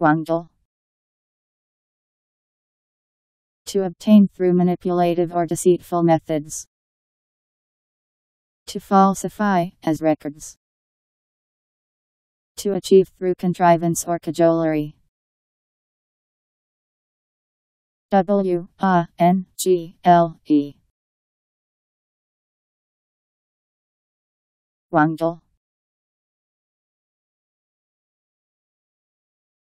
Wangdal. To obtain through manipulative or deceitful methods. To falsify, as records. To achieve through contrivance or cajolery. Wangle.